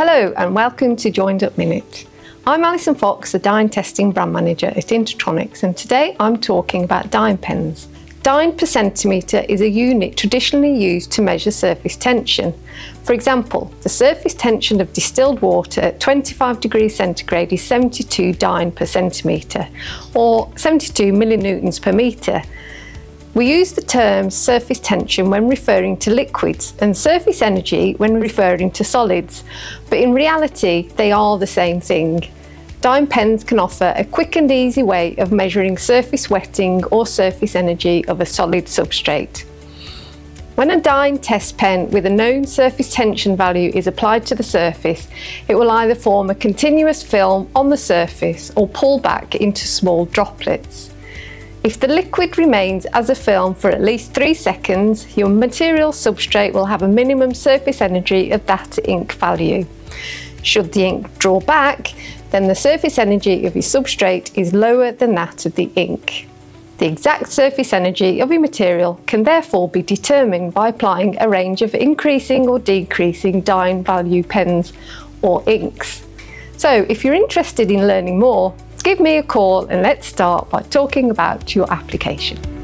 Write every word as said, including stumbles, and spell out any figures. Hello and welcome to Joined Up Minute. I'm Alison Fox, the Dyne Testing Brand Manager at Intertronics, and today I'm talking about Dyne Pens. Dyne per centimetre is a unit traditionally used to measure surface tension. For example, the surface tension of distilled water at twenty-five degrees centigrade is seventy-two dyne per centimetre, or seventy-two millinewtons per metre. We use the term surface tension when referring to liquids and surface energy when referring to solids, but in reality they are the same thing. Dyne pens can offer a quick and easy way of measuring surface wetting or surface energy of a solid substrate. When a Dyne test pen with a known surface tension value is applied to the surface, it will either form a continuous film on the surface or pull back into small droplets. If the liquid remains as a film for at least three seconds, your material substrate will have a minimum surface energy of that ink value. Should the ink draw back, then the surface energy of your substrate is lower than that of the ink. The exact surface energy of your material can therefore be determined by applying a range of increasing or decreasing Dyne value pens or inks. So if you're interested in learning more, give me a call and let's start by talking about your application.